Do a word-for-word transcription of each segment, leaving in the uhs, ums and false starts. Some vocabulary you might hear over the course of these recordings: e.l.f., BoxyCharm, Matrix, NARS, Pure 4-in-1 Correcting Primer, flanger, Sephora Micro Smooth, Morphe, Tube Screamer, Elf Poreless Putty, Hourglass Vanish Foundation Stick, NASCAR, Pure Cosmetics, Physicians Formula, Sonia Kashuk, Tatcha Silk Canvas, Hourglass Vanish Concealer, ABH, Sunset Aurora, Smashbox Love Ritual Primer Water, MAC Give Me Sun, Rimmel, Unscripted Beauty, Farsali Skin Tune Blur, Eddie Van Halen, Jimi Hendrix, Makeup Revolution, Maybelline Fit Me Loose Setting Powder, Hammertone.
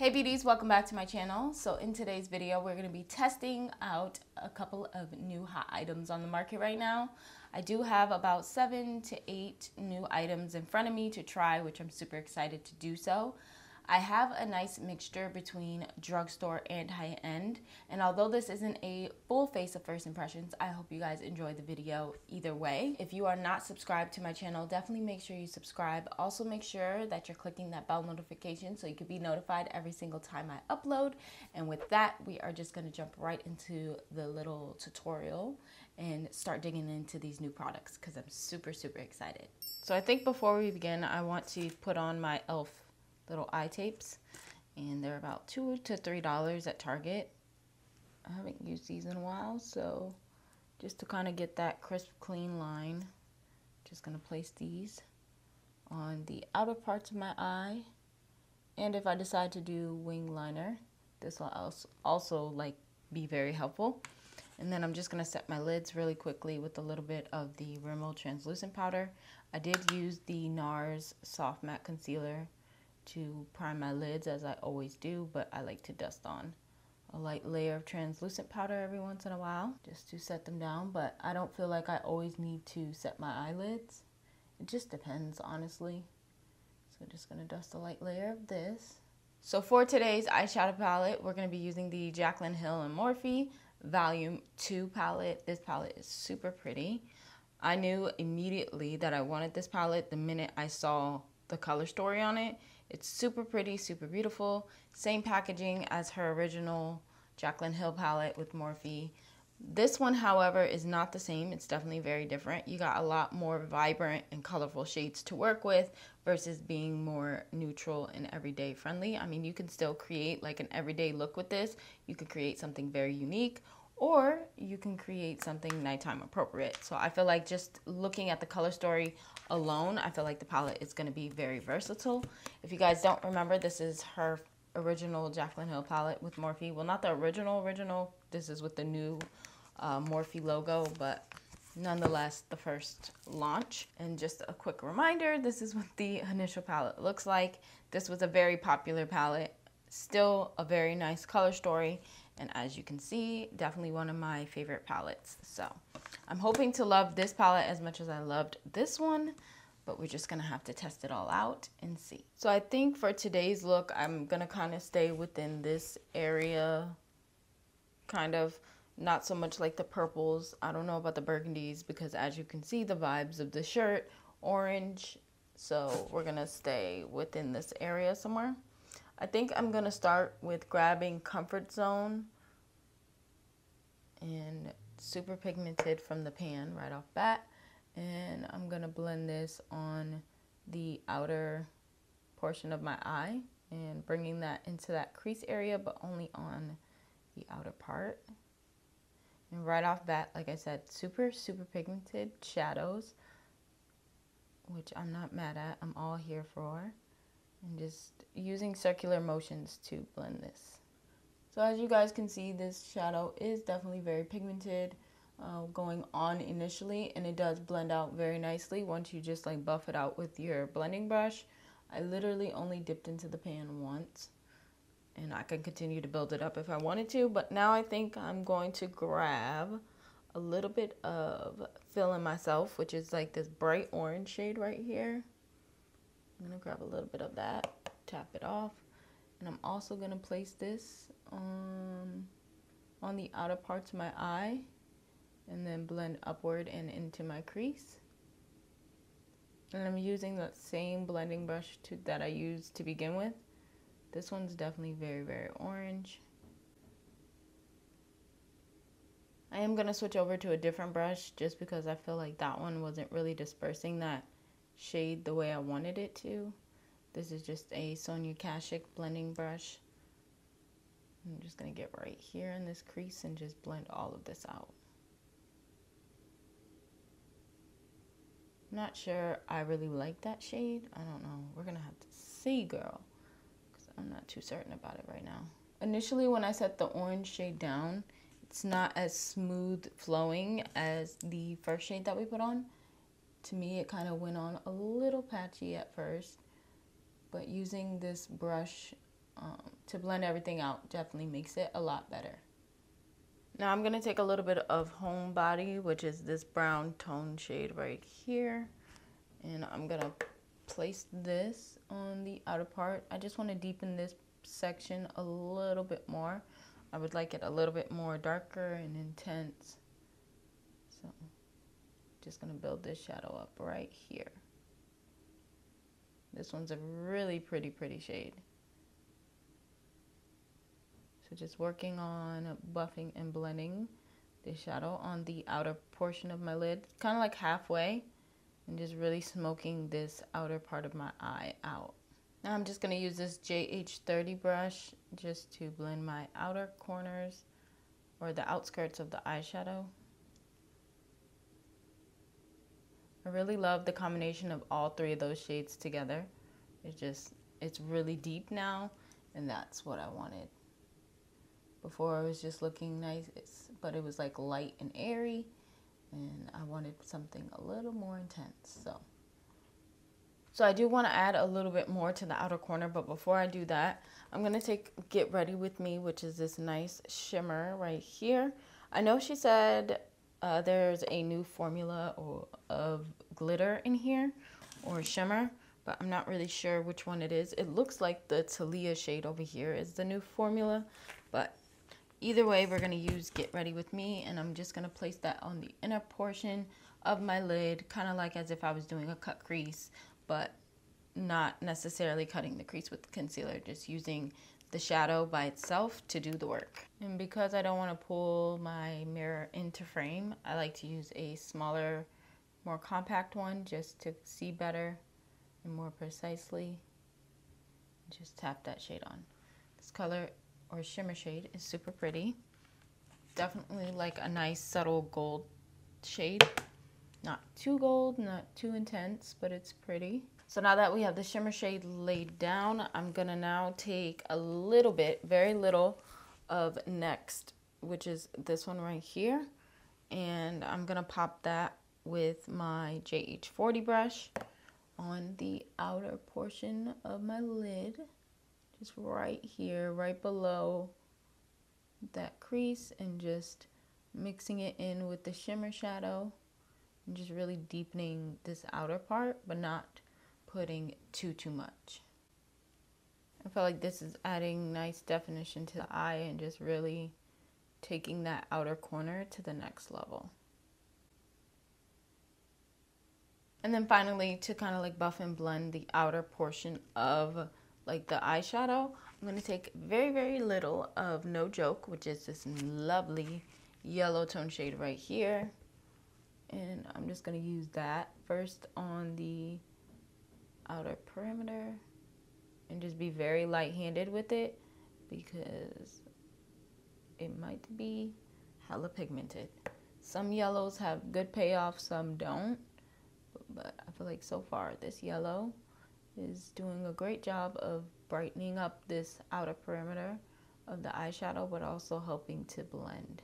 Hey beauties, welcome back to my channel. So in today's video, we're gonna be testing out a couple of new hot items on the market right now. I do have about seven to eight new items in front of me to try, which I'm super excited to do so. I have a nice mixture between drugstore and high-end, and although this isn't a full face of first impressions, I hope you guys enjoy the video either way. If you are not subscribed to my channel, definitely make sure you subscribe. Also make sure that you're clicking that bell notification so you can be notified every single time I upload. And with that, we are just gonna jump right into the little tutorial and start digging into these new products because I'm super, super excited. So I think before we begin, I want to put on my e l f little eye tapes, and they're about two to three dollars at Target. I haven't used these in a while, so just to kind of get that crisp, clean line, just gonna place these on the outer parts of my eye. And if I decide to do wing liner, this will also like be very helpful. And then I'm just gonna set my lids really quickly with a little bit of the Rimmel translucent powder. I did use the NARS soft matte concealer to prime my lids as I always do, but I like to dust on a light layer of translucent powder every once in a while just to set them down, but I don't feel like I always need to set my eyelids. It just depends, honestly. So just gonna dust a light layer of this. So for today's eyeshadow palette, we're gonna be using the Jaclyn Hill and Morphe Volume two palette. This palette is super pretty. I knew immediately that I wanted this palette the minute I saw the color story on it. It's super pretty, super beautiful. Same packaging as her original Jaclyn Hill palette with Morphe. This one, however, is not the same. It's definitely very different. You got a lot more vibrant and colorful shades to work with versus being more neutral and everyday friendly. I mean, you can still create like an everyday look with this. You could create something very unique, or you can create something nighttime appropriate. So I feel like just looking at the color story alone, I feel like the palette is gonna be very versatile. If you guys don't remember, this is her original Jaclyn Hill palette with Morphe. Well, not the original original, this is with the new uh, Morphe logo, but nonetheless, the first launch. And just a quick reminder, this is what the initial palette looks like. This was a very popular palette, still a very nice color story. And as you can see, definitely one of my favorite palettes. So I'm hoping to love this palette as much as I loved this one, but we're just gonna have to test it all out and see. So I think for today's look, I'm gonna kind of stay within this area, kind of not so much like the purples. I don't know about the burgundies because as you can see, the vibes of the shirt, orange. So we're gonna stay within this area somewhere. I think I'm gonna start with grabbing Comfort Zone and Super Pigmented from the pan right off bat. And I'm gonna blend this on the outer portion of my eye and bringing that into that crease area, but only on the outer part. And right off bat, like I said, super, super pigmented shadows, which I'm not mad at, I'm all here for. And just using circular motions to blend this. So as you guys can see, this shadow is definitely very pigmented uh, going on initially, and it does blend out very nicely once you just like buff it out with your blending brush. I literally only dipped into the pan once, and I can continue to build it up if I wanted to, but now I think I'm going to grab a little bit of Feeling Myself, which is like this bright orange shade right here. I'm gonna grab a little bit of that, tap it off, and I'm also gonna place this um, on the outer parts of my eye and then blend upward and into my crease. And I'm using that same blending brush to, that I used to begin with. This one's definitely very, very orange. I am gonna switch over to a different brush just because I feel like that one wasn't really dispersing that shade the way I wanted it to. This is just a Sonia Kashuk blending brush. I'm just gonna get right here in this crease and just blend all of this out. I'm not sure I really like that shade. I don't know. We're gonna have to see, girl, because I'm not too certain about it right now. Initially, when I set the orange shade down, it's not as smooth flowing as the first shade that we put on. To me, it kind of went on a little patchy at first, but using this brush um, to blend everything out definitely makes it a lot better. Now I'm going to take a little bit of Homebody, which is this brown tone shade right here. And I'm going to place this on the outer part. I just want to deepen this section a little bit more. I would like it a little bit more darker and intense. So just going to build this shadow up right here. This one's a really pretty, pretty shade. So just working on buffing and blending the shadow on the outer portion of my lid, kind of like halfway, and just really smoking this outer part of my eye out. Now I'm just going to use this J H thirty brush just to blend my outer corners or the outskirts of the eyeshadow. I really love the combination of all three of those shades together. It just, it's really deep now, and that's what I wanted. Before, it was just looking nice, but it was like light and airy, and I wanted something a little more intense. So, so I do want to add a little bit more to the outer corner, but before I do that, I'm going to take Get Ready With Me, which is this nice shimmer right here. I know she said... Uh, there's a new formula or, of glitter in here or shimmer, but I'm not really sure which one it is. It looks like the Talia shade over here is the new formula, but either way, we're going to use Get Ready With Me, and I'm just going to place that on the inner portion of my lid, kind of like as if I was doing a cut crease, but not necessarily cutting the crease with the concealer, just using the shadow by itself to do the work. And because I don't want to pull my mirror into frame, I like to use a smaller, more compact one just to see better and more precisely. Just tap that shade on. This color or shimmer shade is super pretty. Definitely like a nice subtle gold shade. Not too gold, not too intense, but it's pretty. So now that we have the shimmer shade laid down, I'm gonna now take a little bit, very little, of Next, which is this one right here. And I'm gonna pop that with my J H forty brush on the outer portion of my lid, just right here, right below that crease, and just mixing it in with the shimmer shadow and just really deepening this outer part, but not putting too too much. I feel like this is adding nice definition to the eye and just really taking that outer corner to the next level. And then finally, to kind of like buff and blend the outer portion of like the eyeshadow, I'm going to take very very little of No Joke, which is this lovely yellow tone shade right here, and I'm just going to use that first on the outer perimeter and just be very light-handed with it because it might be hella pigmented. Some yellows have good payoff, some don't, but I feel like so far this yellow is doing a great job of brightening up this outer perimeter of the eyeshadow, but also helping to blend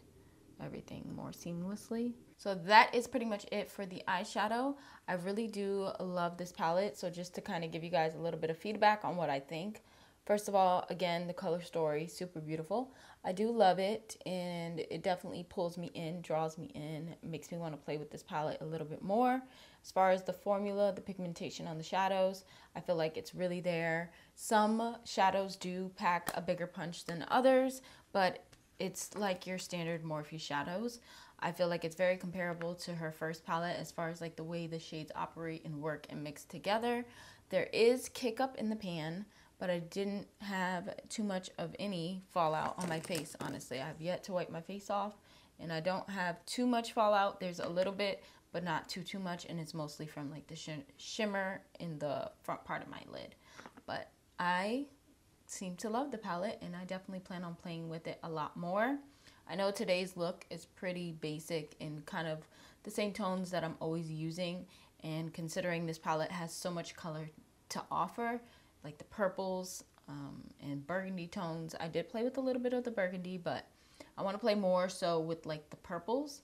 everything more seamlessly. So that is pretty much it for the eyeshadow. I really do love this palette. So just to kind of give you guys a little bit of feedback on what I think. First of all, again, the color story, super beautiful. I do love it, and it definitely pulls me in, draws me in, makes me want to play with this palette a little bit more. As far as the formula, the pigmentation on the shadows, I feel like it's really there. Some shadows do pack a bigger punch than others, but it's like your standard Morphe shadows. I feel like it's very comparable to her first palette as far as like the way the shades operate and work and mix together. There is cake up in the pan, but I didn't have too much of any fallout on my face, honestly. I have yet to wipe my face off, and I don't have too much fallout. There's a little bit, but not too, too much, and it's mostly from like the sh shimmer in the front part of my lid. But I seem to love the palette, and I definitely plan on playing with it a lot more. I know today's look is pretty basic and kind of the same tones that I'm always using, and considering this palette has so much color to offer, like the purples um, and burgundy tones. I did play with a little bit of the burgundy, but I want to play more so with like the purples.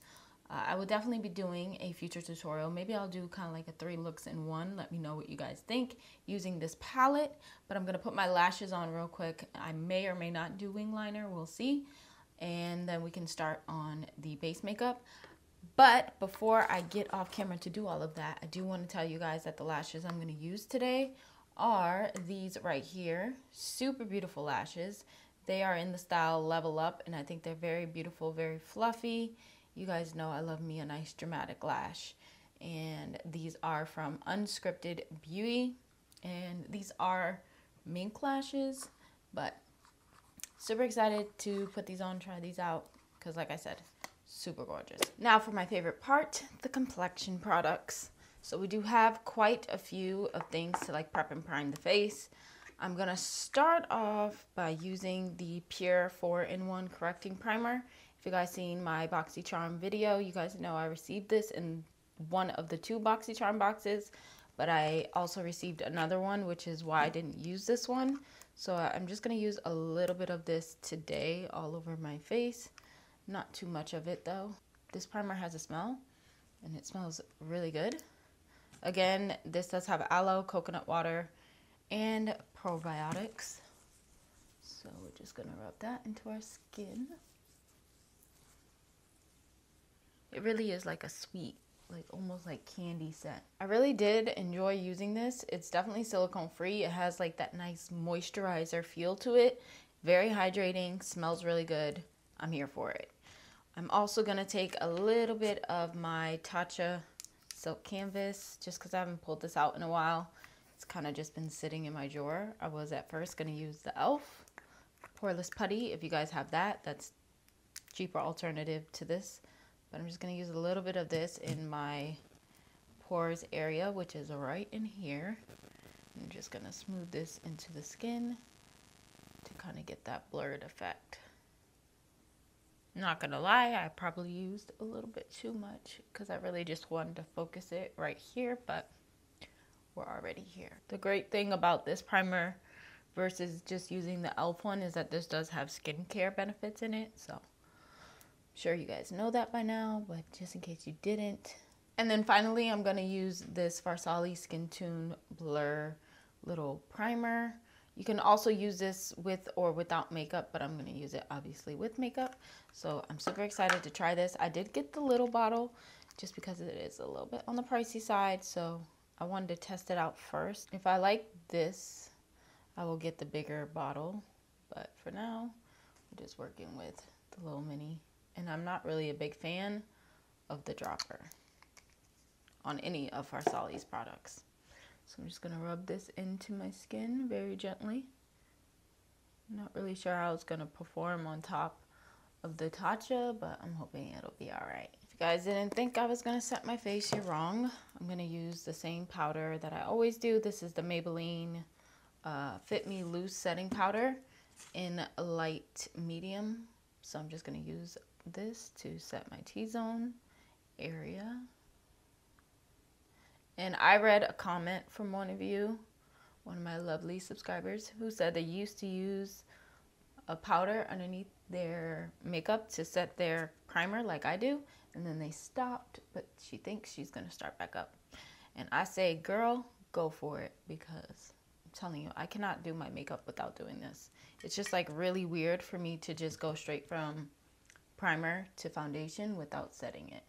Uh, I will definitely be doing a future tutorial. Maybe I'll do kind of like a three looks in one. Let me know what you guys think using this palette. But I'm going to put my lashes on real quick. I may or may not do wing liner. We'll see. And then we can start on the base makeup. But before I get off camera to do all of that, I do want to tell you guys that the lashes I'm going to use today are these right here. Super beautiful lashes. They are in the style Level Up, and I think they're very beautiful, very fluffy. You guys know I love me a nice dramatic lash. And these are from Unscripted Beauty. And these are mink lashes, but super excited to put these on, try these out, because like I said, super gorgeous. Now for my favorite part, the complexion products. So we do have quite a few of things to like prep and prime the face. I'm gonna start off by using the Pure four in one Correcting Primer. If you guys seen my BoxyCharm video, you guys know I received this in one of the two BoxyCharm boxes, but I also received another one, which is why I didn't use this one. So I'm just gonna use a little bit of this today all over my face. Not too much of it though. This primer has a smell and it smells really good. Again, this does have aloe, coconut water, and probiotics. So we're just gonna rub that into our skin. It really is like a sweet, like almost like candy scent. I really did enjoy using this. It's definitely silicone free. It has like that nice moisturizer feel to it. Very hydrating, smells really good. I'm here for it. I'm also gonna take a little bit of my Tatcha Silk Canvas, just because I haven't pulled this out in a while. It's kind of just been sitting in my drawer. I was at first gonna use the Elf Poreless Putty. If you guys have that, that's cheaper alternative to this. But I'm just gonna use a little bit of this in my pores area, which is right in here. I'm just gonna smooth this into the skin to kind of get that blurred effect. Not gonna lie, I probably used a little bit too much because I really just wanted to focus it right here, but we're already here. The great thing about this primer versus just using the Elf one is that this does have skincare benefits in it, so I'm sure you guys know that by now, but just in case you didn't. And then finally, I'm gonna use this Farsali Skin Tune Blur little primer. You can also use this with or without makeup, but I'm gonna use it obviously with makeup. So I'm super excited to try this. I did get the little bottle just because it is a little bit on the pricey side, so I wanted to test it out first. If I like this, I will get the bigger bottle, but for now, I'm just working with the little mini. And I'm not really a big fan of the dropper on any of Farsali's products. So I'm just gonna rub this into my skin very gently. I'm not really sure how it's gonna perform on top of the Tatcha, but I'm hoping it'll be all right. If you guys didn't think I was gonna set my face, you're wrong. I'm gonna use the same powder that I always do. This is the Maybelline uh, Fit Me Loose Setting Powder in light medium. So I'm just gonna use this to set my T-zone area. And I read a comment from one of you, one of my lovely subscribers, who said they used to use a powder underneath their makeup to set their primer like I do, and then they stopped, but she thinks she's gonna start back up. And I say, girl, go for it, because I'm telling you, I cannot do my makeup without doing this. It's just like really weird for me to just go straight from primer to foundation without setting it.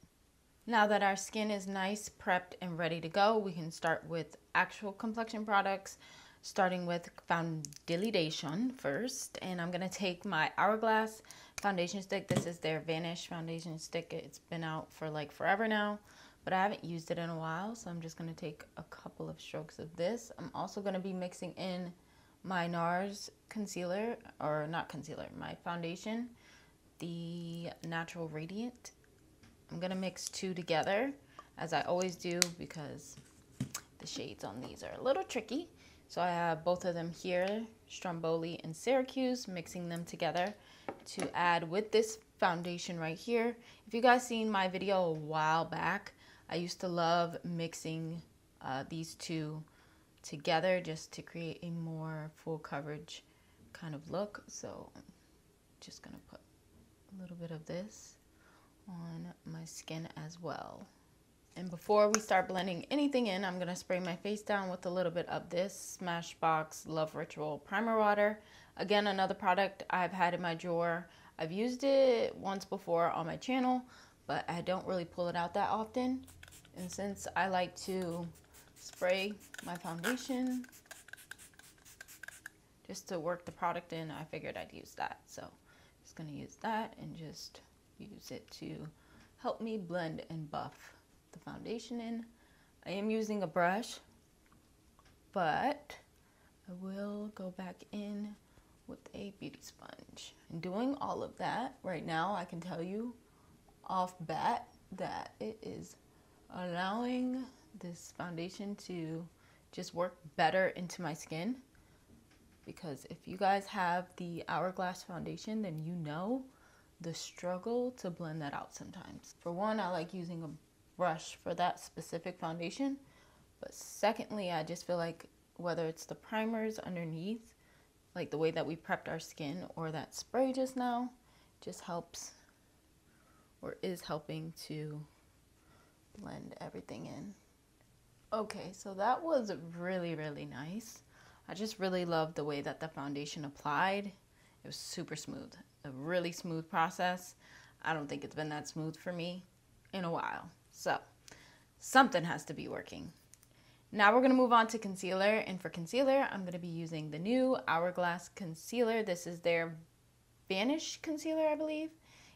Now that our skin is nice, prepped, and ready to go, we can start with actual complexion products, starting with foundation first. And I'm gonna take my Hourglass Foundation Stick. This is their Vanish Foundation Stick. It's been out for like forever now, but I haven't used it in a while, so I'm just gonna take a couple of strokes of this. I'm also gonna be mixing in my NARS concealer, or not concealer, my foundation, the Natural Radiant. I'm gonna mix two together as I always do because the shades on these are a little tricky. So I have both of them here, Stromboli and Syracuse, mixing them together to add with this foundation right here. If you guys seen my video a while back, I used to love mixing uh, these two together just to create a more full coverage kind of look. So I'm just gonna put a little bit of this on my skin as well. And before we start blending anything in, I'm gonna spray my face down with a little bit of this Smashbox Love Ritual Primer Water. Again, another product I've had in my drawer. I've used it once before on my channel, but I don't really pull it out that often. And since I like to spray my foundation just to work the product in, I figured I'd use that. So I'm just gonna use that and just use it to help me blend and buff the foundation in. I am using a brush, but I will go back in with a beauty sponge. And doing all of that right now, I can tell you off bat that it is allowing this foundation to just work better into my skin, because if you guys have the Hourglass foundation, then you know the struggle to blend that out sometimes. For one, I like using a brush for that specific foundation, but secondly, I just feel like whether it's the primers underneath, like the way that we prepped our skin, or that spray just now, just helps or is helping to blend everything in. Okay, so that was really, really nice. I just really loved the way that the foundation applied. It was super smooth, a really smooth process. I don't think it's been that smooth for me in a while. So something has to be working. Now we're gonna move on to concealer, and for concealer, I'm gonna be using the new Hourglass Concealer. This is their Vanish Concealer, I believe.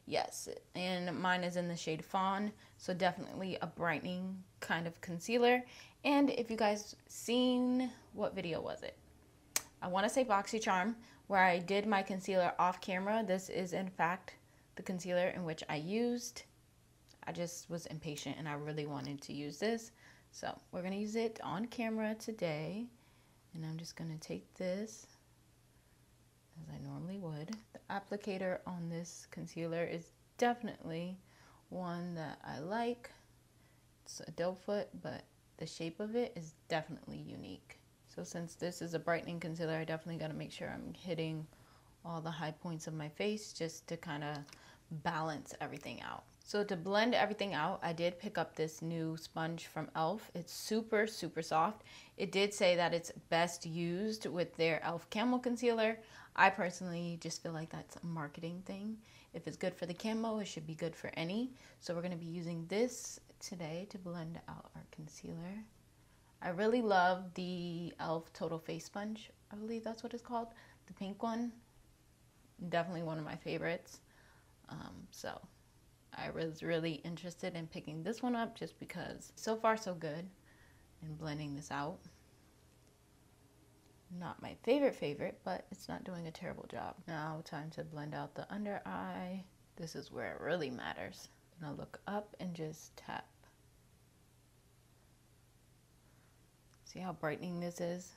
Yes, and mine is in the shade Fawn, so definitely a brightening kind of concealer. And if you guys seen, what video was it? I wanna say BoxyCharm, where I did my concealer off camera. This is in fact the concealer in which I used. I just was impatient and I really wanted to use this. So we're gonna use it on camera today. And I'm just gonna take this, as I normally would. The applicator on this concealer is definitely one that I like. It's a doe foot, but the shape of it is definitely unique. So since this is a brightening concealer, I definitely gotta make sure I'm hitting all the high points of my face just to kind of balance everything out. So to blend everything out, I did pick up this new sponge from E L F It's super, super soft. It did say that it's best used with their E L F Camel Concealer. I personally just feel like that's a marketing thing. If it's good for the camo, it should be good for any. So we're gonna be using this today to blend out our concealer. I really love the E L F Total Face Sponge. I believe that's what it's called. The pink one, definitely one of my favorites. Um, so. I was really interested in picking this one up just because so far so good in blending this out. Not my favorite favorite, but it's not doing a terrible job. Now time to blend out the under eye. This is where it really matters. I'm gonna look up and just tap. See how brightening this is?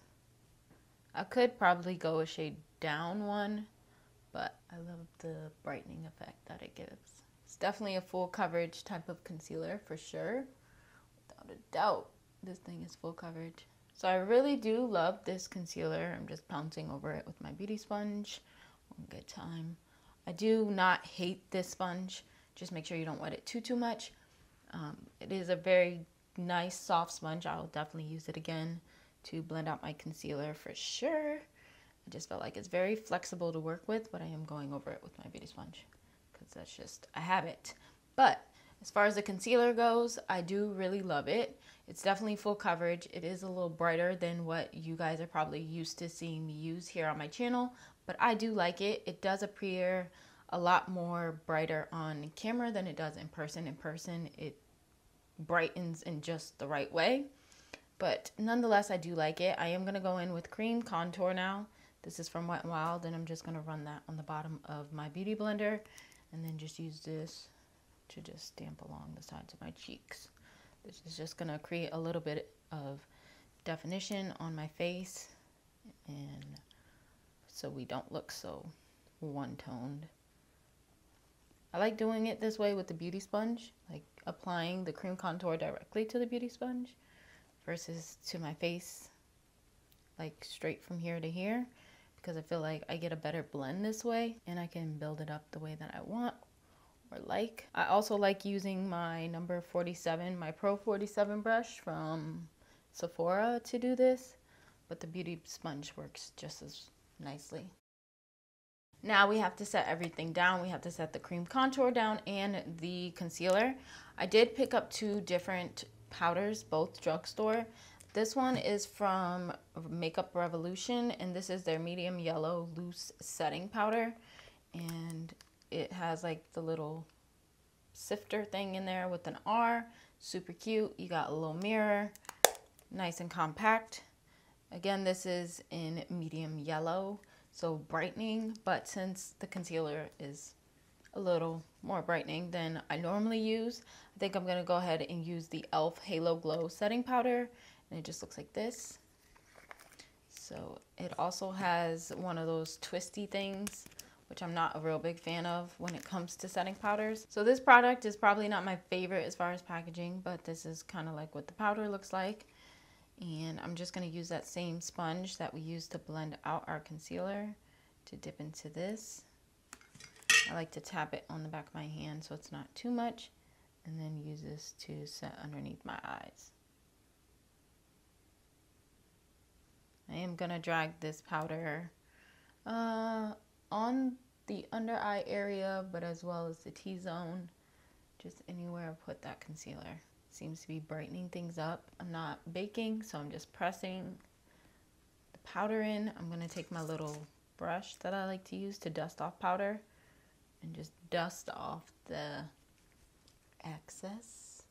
I could probably go a shade down one, but I love the brightening effect that it gives. It's definitely a full coverage type of concealer for sure. Without a doubt, this thing is full coverage. So I really do love this concealer. I'm just pouncing over it with my beauty sponge. One good time. I do not hate this sponge. Just make sure you don't wet it too, too much. Um, it is a very nice, soft sponge. I'll definitely use it again to blend out my concealer for sure. I just felt like it's very flexible to work with, but I am going over it with my beauty sponge. That's just a habit. But as far as the concealer goes, I do really love it. It's definitely full coverage. It is a little brighter than what you guys are probably used to seeing me use here on my channel, but I do like it. It does appear a lot more brighter on camera than it does in person. In person, it brightens in just the right way, but nonetheless, I do like it. I am going to go in with cream contour now. This is from Wet n Wild, and I'm just going to run that on the bottom of my beauty blender. And then just use this to just stamp along the sides of my cheeks. This is just gonna create a little bit of definition on my face, and so we don't look so one-toned. I like doing it this way with the beauty sponge, like applying the cream contour directly to the beauty sponge versus to my face, like straight from here to here, because I feel like I get a better blend this way and I can build it up the way that I want or like. I also like using my number forty-seven, my Pro forty-seven brush from Sephora to do this, but the beauty sponge works just as nicely. Now we have to set everything down. We have to set the cream contour down and the concealer. I did pick up two different powders, both drugstore. This one is from Makeup Revolution, and this is their medium yellow loose setting powder. And it has like the little sifter thing in there with an R, super cute. You got a little mirror, nice and compact. Again, this is in medium yellow, so brightening, but since the concealer is a little more brightening than I normally use, I think I'm gonna go ahead and use the e l f. Halo Glow Setting Powder, and it just looks like this. So it also has one of those twisty things, which I'm not a real big fan of when it comes to setting powders. So this product is probably not my favorite as far as packaging, but this is kind of like what the powder looks like. And I'm just gonna use that same sponge that we used to blend out our concealer to dip into this. I like to tap it on the back of my hand so it's not too much, and then use this to set underneath my eyes. I am gonna drag this powder uh, on the under eye area, but as well as the T-zone, just anywhere I put that concealer. Seems to be brightening things up. I'm not baking, so I'm just pressing the powder in. I'm gonna take my little brush that I like to use to dust off powder and just dust off the excess.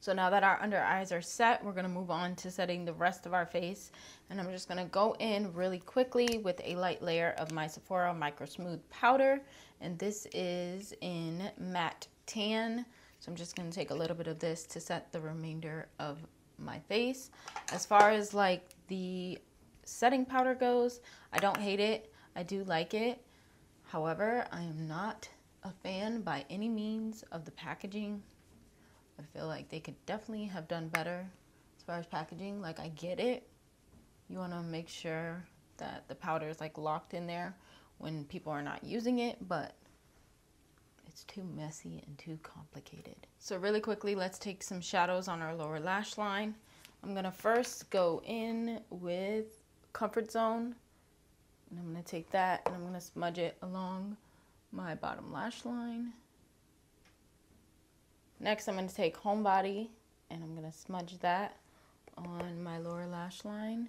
So now that our under eyes are set, we're gonna move on to setting the rest of our face. And I'm just gonna go in really quickly with a light layer of my Sephora Micro Smooth powder. And this is in Matte Tan. So I'm just gonna take a little bit of this to set the remainder of my face. As far as like the setting powder goes, I don't hate it, I do like it. However, I am not a fan by any means of the packaging. I feel like they could definitely have done better as far as packaging. Like, I get it. You want to make sure that the powder is like locked in there when people are not using it, but it's too messy and too complicated. So really quickly, let's take some shadows on our lower lash line. I'm gonna first go in with Comfort Zone, and I'm gonna take that and I'm gonna smudge it along my bottom lash line. Next, I'm going to take Homebody, and I'm going to smudge that on my lower lash line.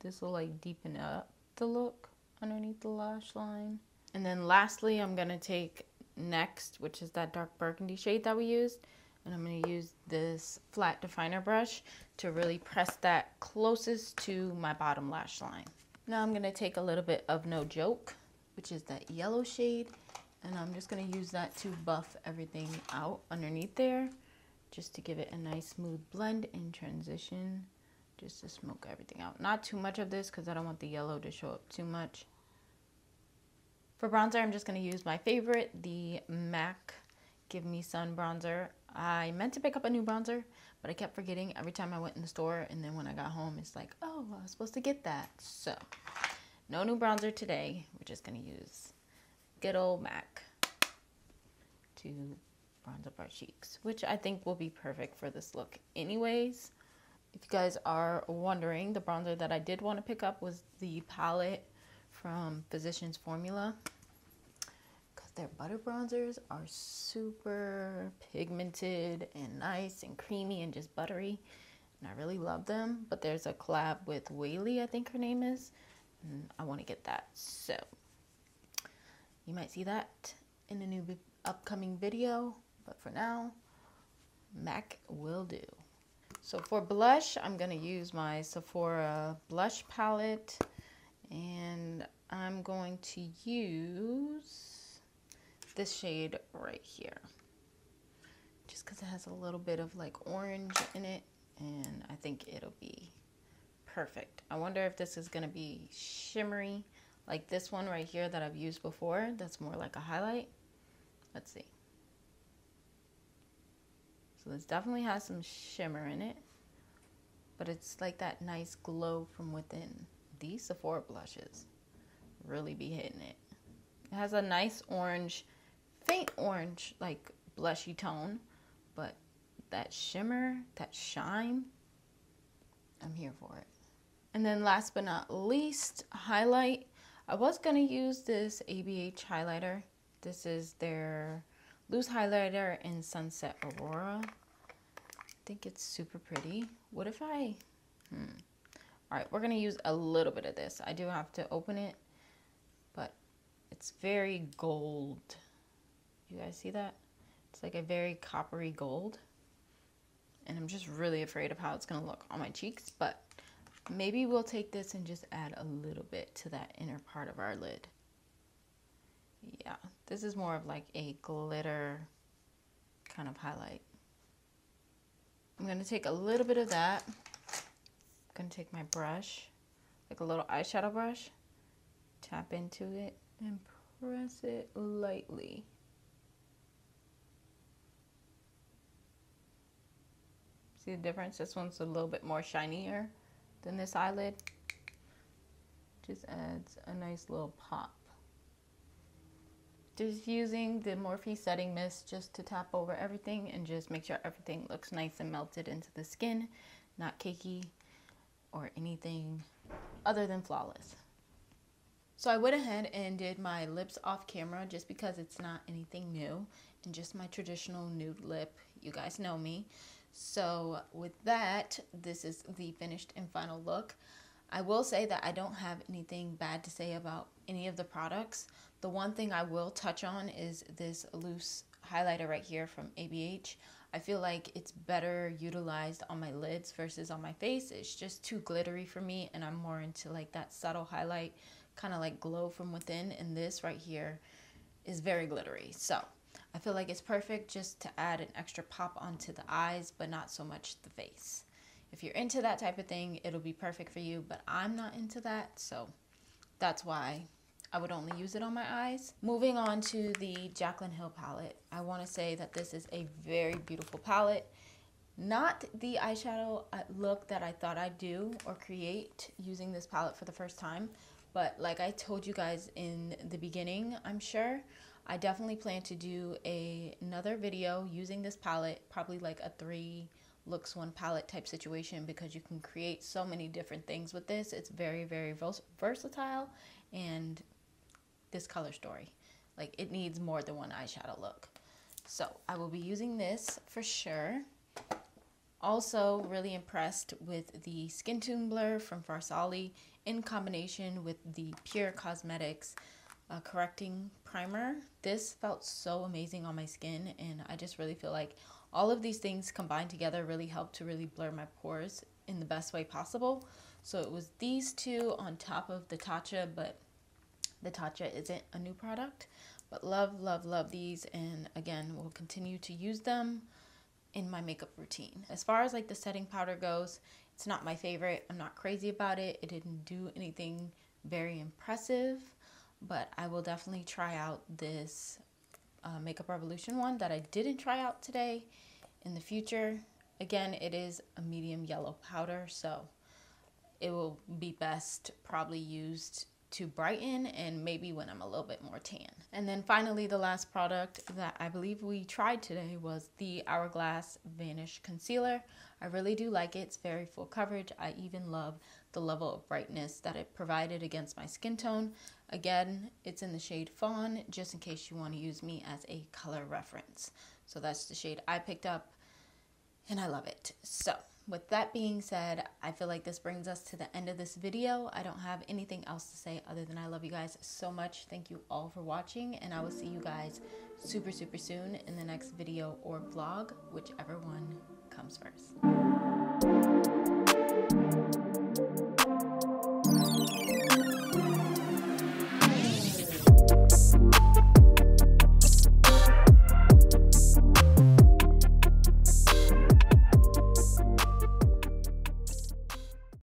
This will like deepen up the look underneath the lash line. And then lastly, I'm going to take Next, which is that dark burgundy shade that we used, and I'm going to use this flat definer brush to really press that closest to my bottom lash line. Now I'm going to take a little bit of No Joke, which is that yellow shade, and I'm just gonna use that to buff everything out underneath there, just to give it a nice smooth blend and transition, just to smoke everything out. Not too much of this, because I don't want the yellow to show up too much. For bronzer, I'm just gonna use my favorite, the MAC Give Me Sun bronzer. I meant to pick up a new bronzer, but I kept forgetting every time I went in the store, and then when I got home, it's like, oh, I was supposed to get that. So, no new bronzer today. We're just gonna use good old MAC to bronze up our cheeks, which I think will be perfect for this look anyways. If you guys are wondering, the bronzer that I did want to pick up was the palette from Physicians Formula, because their butter bronzers are super pigmented and nice and creamy and just buttery, and I really love them. But there's a collab with Whaley, I think her name is, and I want to get that. So you might see that in a new upcoming video, but for now, MAC will do. So for blush, I'm gonna use my Sephora blush palette, and I'm going to use this shade right here, just because it has a little bit of like orange in it, and I think it'll be perfect. I wonder if this is gonna be shimmery, like this one right here that I've used before, that's more like a highlight. Let's see. So this definitely has some shimmer in it, but it's like that nice glow from within. These Sephora blushes really be hitting it. It has a nice orange, faint orange, like blushy tone, but that shimmer, that shine, I'm here for it. And then last but not least, highlight. I was gonna use this A B H highlighter. This is their loose highlighter in Sunset Aurora. I think it's super pretty. What if I, hmm. All right, we're gonna use a little bit of this. I do have to open it, but it's very gold. You guys see that? It's like a very coppery gold. And I'm just really afraid of how it's gonna look on my cheeks, but maybe we'll take this and just add a little bit to that inner part of our lid. Yeah, this is more of like a glitter kind of highlight. I'm gonna take a little bit of that. I'm gonna take my brush, like a little eyeshadow brush, tap into it and press it lightly. See the difference? This one's a little bit more shinier than this eyelid. Just adds a nice little pop. Just using the Morphe setting mist just to tap over everything and just make sure everything looks nice and melted into the skin, not cakey or anything other than flawless. So I went ahead and did my lips off camera just because it's not anything new, and just my traditional nude lip. You guys know me. So with that, this is the finished and final look. I will say that I don't have anything bad to say about any of the products. The one thing I will touch on is this loose highlighter right here from A B H. I feel like it's better utilized on my lids versus on my face. It's just too glittery for me, and I'm more into like that subtle highlight, kind of like glow from within, and this right here is very glittery. So I feel like it's perfect just to add an extra pop onto the eyes, but not so much the face. If you're into that type of thing, it'll be perfect for you, but I'm not into that, so that's why I would only use it on my eyes. Moving on to the Jaclyn Hill palette. I want to say that this is a very beautiful palette. Not the eyeshadow look that I thought I'd do or create using this palette for the first time, but like I told you guys in the beginning, I'm sure, I definitely plan to do a, another video using this palette, probably like a three looks one palette type situation, because you can create so many different things with this. It's very, very versatile, and this color story, like it needs more than one eyeshadow look. So I will be using this for sure. Also really impressed with the Skin Tune Blur from Farsali in combination with the Pure Cosmetics Uh, correcting primer. This felt so amazing on my skin, and I just really feel like all of these things combined together really helped to really blur my pores in the best way possible. So it was these two on top of the Tatcha, but the Tatcha isn't a new product, but love, love, love these, and again, we'll continue to use them in my makeup routine. As far as like the setting powder goes, it's not my favorite. I'm not crazy about it. It didn't do anything very impressive, but I will definitely try out this uh, Makeup Revolution one that I didn't try out today in the future. Again, it is a medium yellow powder, so it will be best probably used to brighten and maybe when I'm a little bit more tan. And then finally, the last product that I believe we tried today was the Hourglass Vanish Concealer. I really do like it. It's very full coverage. I even love the level of brightness that it provided against my skin tone. Again, it's in the shade Fawn, just in case you want to use me as a color reference. So that's the shade I picked up, and I love it. So with that being said, I feel like this brings us to the end of this video. I don't have anything else to say other than I love you guys so much. Thank you all for watching, and I will see you guys super, super soon in the next video or vlog, whichever one comes first.